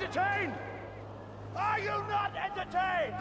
entertained? Are you not entertained?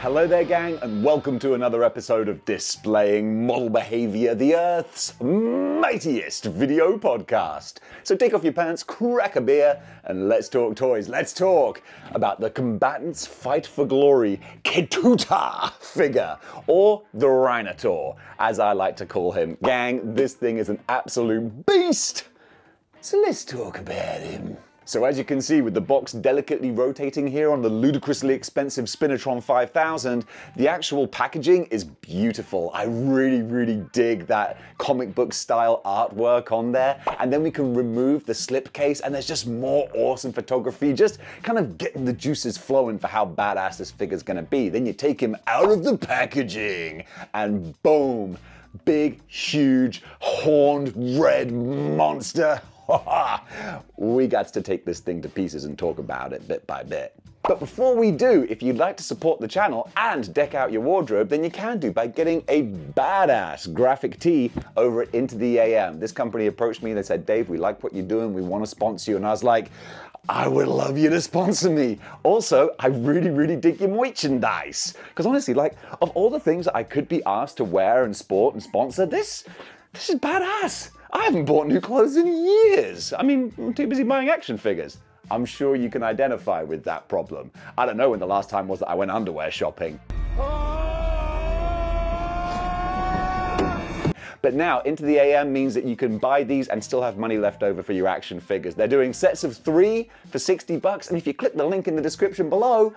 Hello there, gang, and welcome to another episode of Displaying Model Behaviour, the Earth's mightiest video podcast. So take off your pants, crack a beer, and let's talk toys. Let's talk about the Combatants Fight for Glory Ketuta figure, or the Rhinotaur, as I like to call him. Gang, this thing is an absolute beast, so let's talk about him. So as you can see, with the box delicately rotating here on the ludicrously expensive Spinatron 5000, the actual packaging is beautiful. I really dig that comic book style artwork on there. And then we can remove the slipcase and there's just more awesome photography, just kind of getting the juices flowing for how badass this figure's gonna be. Then you take him out of the packaging and boom, big, huge, horned, red monster. We got to take this thing to pieces and talk about it bit by bit. But before we do, if you'd like to support the channel and deck out your wardrobe, then you can do by getting a badass graphic tee over at Into the AM. This company approached me, they said, Dave, we like what you're doing, we want to sponsor you. And I was like, I would love you to sponsor me. Also, I really dig your merchandise. Because honestly, like, of all the things that I could be asked to wear and sport and sponsor, this is badass. I haven't bought new clothes in years. I mean, I'm too busy buying action figures. I'm sure you can identify with that problem. I don't know when the last time was that I went underwear shopping. But now, Into the AM means that you can buy these and still have money left over for your action figures. They're doing sets of 3 for 60 bucks, and if you click the link in the description below,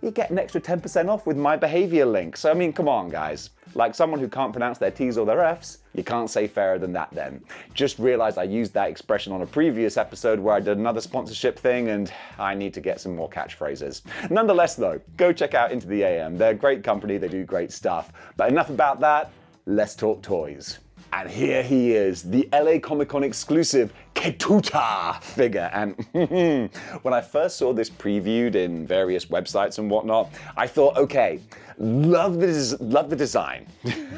you get an extra 10% off with my behavior link. So I mean, come on guys. Like someone who can't pronounce their T's or their F's, you can't say fairer than that then. Just realized I used that expression on a previous episode where I did another sponsorship thing and I need to get some more catchphrases. Nonetheless though, go check out Into the AM. They're a great company, they do great stuff. But enough about that, let's talk toys. And here he is, the LA Comic Con exclusive Ketuta figure. And when I first saw this previewed in various websites and whatnot, I thought, okay, love the design.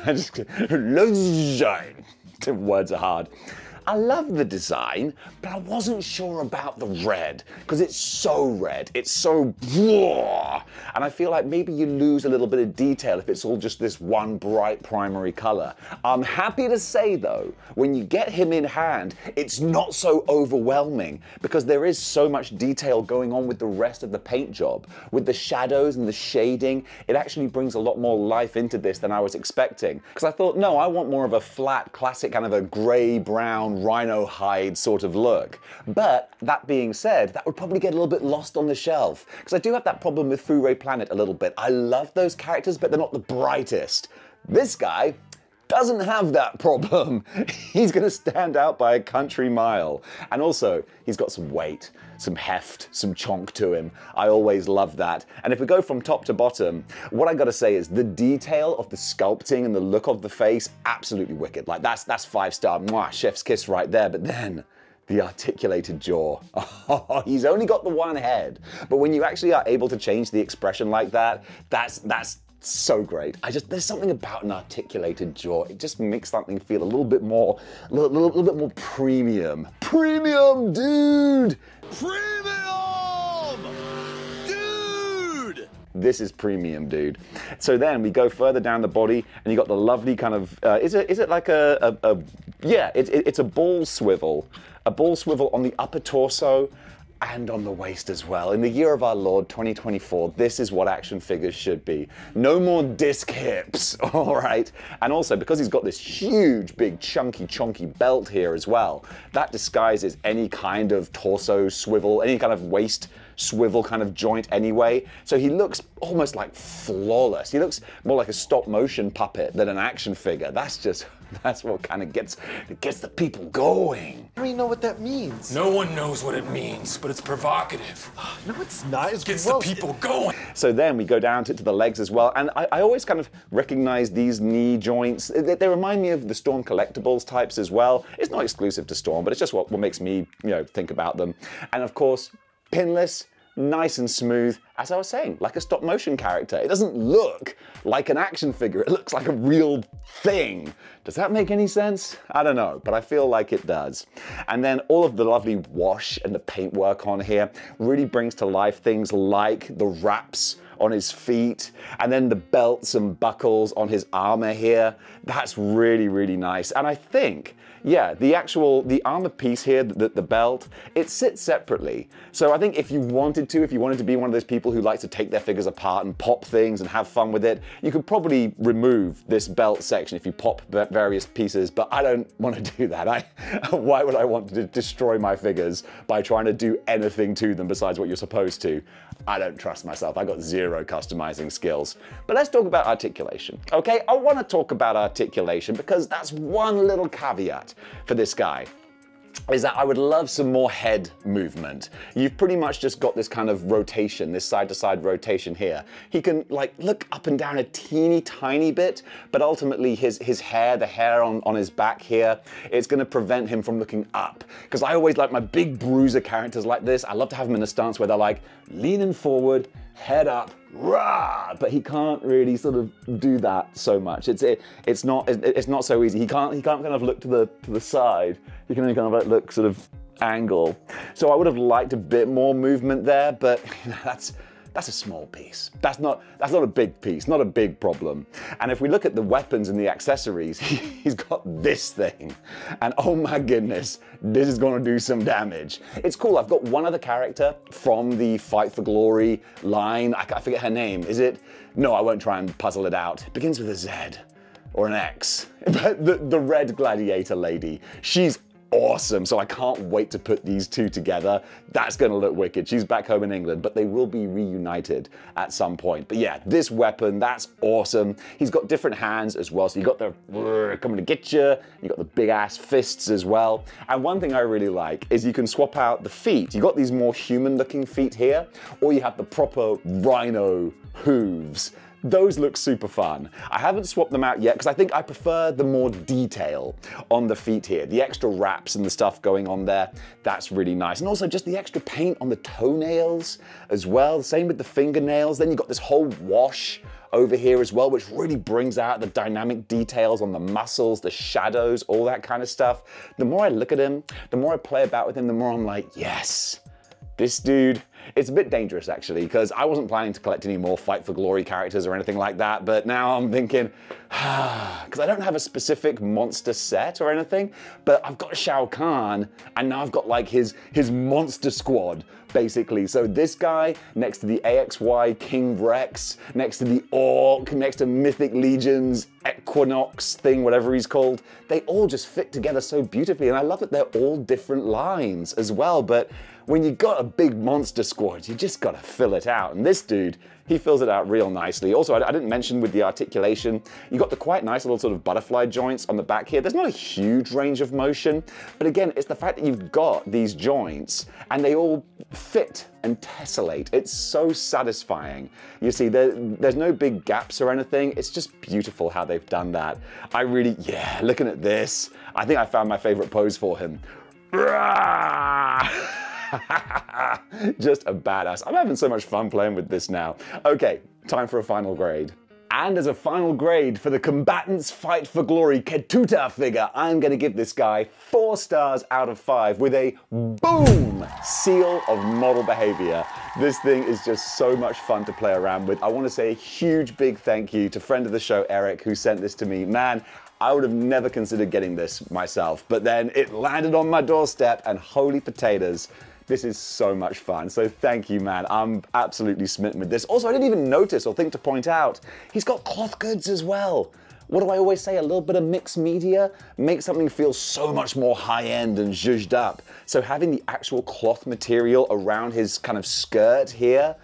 I just love the design. Words are hard. I love the design, but I wasn't sure about the red, because it's so red, it's so raw, and I feel like maybe you lose a little bit of detail if it's all just this one bright primary color. I'm happy to say though, when you get him in hand, it's not so overwhelming, because there is so much detail going on with the rest of the paint job. With the shadows and the shading, it actually brings a lot more life into this than I was expecting, because I thought, no, I want more of a flat, classic kind of a gray, brown, rhino hide sort of look. But that being said, that would probably get a little bit lost on the shelf, because I do have that problem with Fu-ray Planet a little bit. I love those characters, but they're not the brightest. This guy doesn't have that problem. He's gonna stand out by a country mile. And also, he's got some weight, some heft, some chonk to him. I always love that. And if we go from top to bottom, what I gotta say is the detail of the sculpting and the look of the face, absolutely wicked. Like that's 5-star, mwah, chef's kiss right there. But then, the articulated jaw. Oh, he's only got the one head. But when you actually are able to change the expression like that, that's so great. There's something about an articulated jaw. It just makes something feel a little bit more, a little bit more premium. Premium, dude! Premium! Dude! This is premium, dude. So then we go further down the body and you got the lovely kind of, is it like it's a ball swivel. A ball swivel on the upper torso and on the waist as well. In the year of our Lord, 2024, this is what action figures should be. No more disc hips, all right? And also, because he's got this huge, big, chunky belt here as well, that disguises any kind of torso swivel, any kind of waist swivel kind of joint anyway. So he looks almost like flawless. He looks more like a stop motion puppet than an action figure. That's what kind of gets the people going. I don't even know what that means. No one knows what it means, but it's provocative. No, it's not. It gets the people going. So then we go down to the legs as well. And I always kind of recognize these knee joints. They remind me of the Storm Collectibles types as well. It's not exclusive to Storm, but it's just what makes me, you know, think about them. And of course, pinless, nice and smooth, as I was saying, like a stop motion character. It doesn't look like an action figure, it looks like a real thing. Does that make any sense? I don't know, but I feel like it does. And then all of the lovely wash and the paintwork on here really brings to life things like the wraps on his feet, and then the belts and buckles on his armor here. That's really, really nice. And I think, yeah, the armor piece here, the belt, it sits separately. So I think if you wanted to be one of those people who likes to take their figures apart and pop things and have fun with it, you could probably remove this belt section if you pop various pieces, but I don't want to do that. Why would I want to destroy my figures by trying to do anything to them besides what you're supposed to? I don't trust myself. I got zero customizing skills. But let's talk about articulation. Okay, I want to talk about articulation because that's one little caveat for this guy, is that I would love some more head movement. You've pretty much just got this kind of rotation, this side-to-side rotation here. He can like look up and down a teeny tiny bit, but ultimately his hair, the hair on his back here, it's gonna prevent him from looking up. Because I always like my big bruiser characters like this, I love to have them in a stance where they're like leaning forward, head up, rah! But he can't really sort of do that so much. It's not so easy. He can't kind of look to the side. He can only kind of look sort of angle. So I would have liked a bit more movement there, but that's a small piece. That's not a big piece, not a big problem. And if we look at the weapons and the accessories, he's got this thing. And oh my goodness, this is gonna do some damage. It's cool, I've got one other character from the Fight for Glory line. I forget her name, is it? No, I won't try and puzzle it out. It begins with a Z or an X. But the red gladiator lady, she's awesome, so I can't wait to put these two together. That's gonna look wicked. She's back home in England, but they will be reunited at some point. But yeah, this weapon, that's awesome. He's got different hands as well, so you got the coming to get you, you got the big ass fists as well. And one thing I really like is you can swap out the feet. You got these more human looking feet here, or you have the proper rhino hooves. Those look super fun. I haven't swapped them out yet because I think I prefer the more detail on the feet here. The extra wraps and the stuff going on there, that's really nice. And also just the extra paint on the toenails as well. Same with the fingernails. Then you've got this whole wash over here as well, which really brings out the dynamic details on the muscles, the shadows, all that kind of stuff. The more I look at him, the more I play about with him, the more I'm like, yes, this dude. It's a bit dangerous actually, because I wasn't planning to collect any more Fight for Glory characters or anything like that, but now I'm thinking, because I don't have a specific monster set or anything, but I've got Shao Kahn, and now I've got like his monster squad, basically. So this guy, next to the AXY King Rex, next to the Orc, next to Mythic Legions, Equinox thing, whatever he's called, they all just fit together so beautifully, and I love that they're all different lines as well, but when you've got a big monster squad, you just gotta fill it out. And this dude, he fills it out real nicely. Also, I didn't mention with the articulation, you got the quite nice little sort of butterfly joints on the back here. There's not a huge range of motion, but again, it's the fact that you've got these joints and they all fit and tessellate. It's so satisfying. You see, there's no big gaps or anything. It's just beautiful how they've done that. Yeah, looking at this, I think I found my favorite pose for him. Just a badass. I'm having so much fun playing with this now. Okay, time for a final grade. And as a final grade for the Combatants Fight for Glory Ketuta figure, I'm gonna give this guy 4 stars out of 5 with a boom seal of model behavior. This thing is just so much fun to play around with. I wanna say a huge big thank you to friend of the show, Eric, who sent this to me. Man, I would have never considered getting this myself, but then it landed on my doorstep and holy potatoes, this is so much fun, so thank you, man. I'm absolutely smitten with this. Also, I didn't even notice or think to point out, he's got cloth goods as well. What do I always say? A little bit of mixed media makes something feel so much more high-end and zhuzhed up. So having the actual cloth material around his kind of skirt here,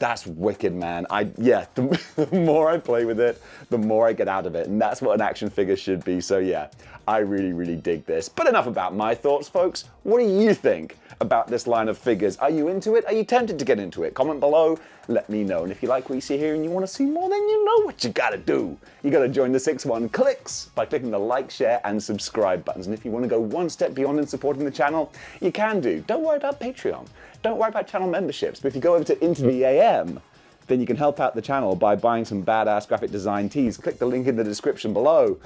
That's wicked, man. The more I play with it, the more I get out of it, and that's what an action figure should be. So yeah, I really, really dig this. But enough about my thoughts, folks. What do you think about this line of figures? Are you into it? Are you tempted to get into it? Comment below, let me know. And if you like what you see here and you want to see more, then you know what you gotta do. You gotta join the 6-1 Clicks by clicking the like, share, and subscribe buttons. And if you want to go one step beyond in supporting the channel, you can do. Don't worry about Patreon. Don't worry about channel memberships, but if you go over to Into the AM, then you can help out the channel by buying some badass graphic design tees. Click the link in the description below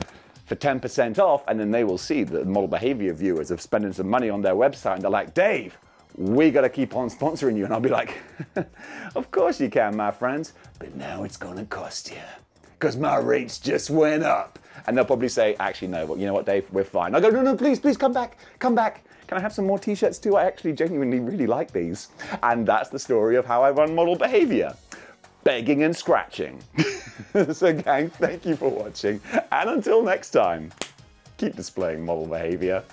for 10% off, and then they will see that Model Behaviour viewers have spending some money on their website, and they're like, Dave, we gotta keep on sponsoring you. And I'll be like, of course you can, my friends, but now it's gonna cost you, because my rates just went up. And they'll probably say, actually, no, but you know what, Dave, we're fine. I'll go, no, no, please, please, come back, come back. Can I have some more t-shirts too? I actually genuinely really like these. And that's the story of how I run Model Behaviour. Begging and scratching. So gang, thank you for watching. And until next time, keep displaying model behaviour.